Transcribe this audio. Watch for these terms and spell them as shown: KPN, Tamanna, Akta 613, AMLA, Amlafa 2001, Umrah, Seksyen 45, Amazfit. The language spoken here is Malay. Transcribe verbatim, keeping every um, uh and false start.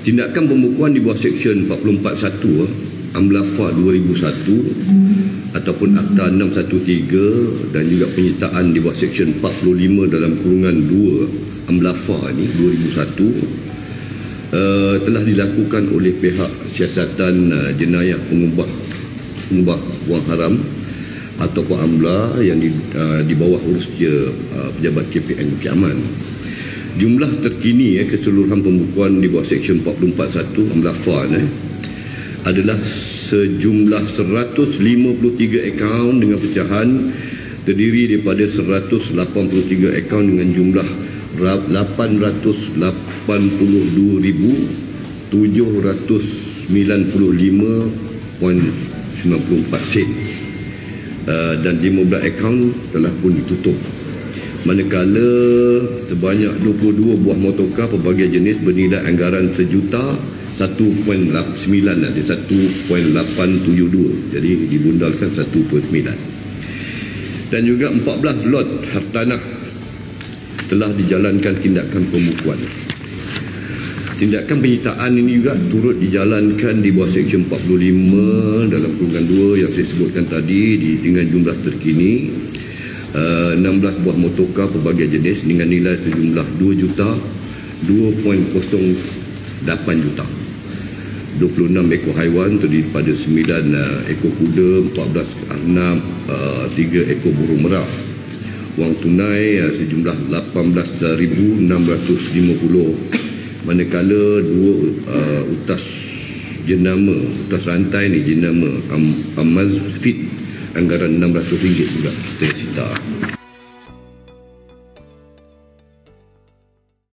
Tindakan pembukuan di bawah Seksyen empat puluh empat titik satu Amlafa dua ribu satu ataupun Akta enam satu tiga dan juga penyitaan di bawah Seksyen empat puluh lima dalam kurungan dua Amlafa ni dua ribu satu Uh, telah dilakukan oleh pihak siasatan uh, jenayah pengubah pengubah wang haram ataupun AMLA yang di, uh, di bawah urus je uh, pejabat K P N Bukit Aman. Jumlah terkini eh, keseluruhan pembukuan di bawah Seksyen empat puluh empat titik satu AMLAFA eh, adalah sejumlah seratus lima puluh tiga akaun dengan pecahan terdiri daripada seratus lapan puluh tiga akaun dengan jumlah lapan ratus lapan puluh dua ribu tujuh ratus sembilan puluh lima perpuluhan sembilan puluh empat sen uh, dan lima belas akaun telah pun ditutup, manakala sebanyak dua puluh dua buah motorkar pelbagai jenis bernilai anggaran sejuta satu perpuluhan lapan sembilan ada satu perpuluhan lapan tujuh dua, jadi dibundalkan satu perpuluhan sembilan, dan juga empat belas lot hartanah telah dijalankan tindakan pembukuan. Tindakan penyitaan ini juga turut dijalankan di bawah Seksyen empat puluh lima dalam kurungan dua yang saya sebutkan tadi di, dengan jumlah terkini uh, enam belas buah motorkar pelbagai jenis dengan nilai sejumlah dua juta dua perpuluhan kosong lapan juta, dua puluh enam ekor haiwan terdiri pada sembilan uh, ekor kuda, empat belas arnab, uh, tiga ekor burung merah. Wang tunai sejumlah lapan belas ribu enam ratus lima puluh, manakala dua uh, utas jenama, utas rantai ni jenama Am Amazfit anggaran enam ratus ringgit juga kita sita.